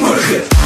Morgen.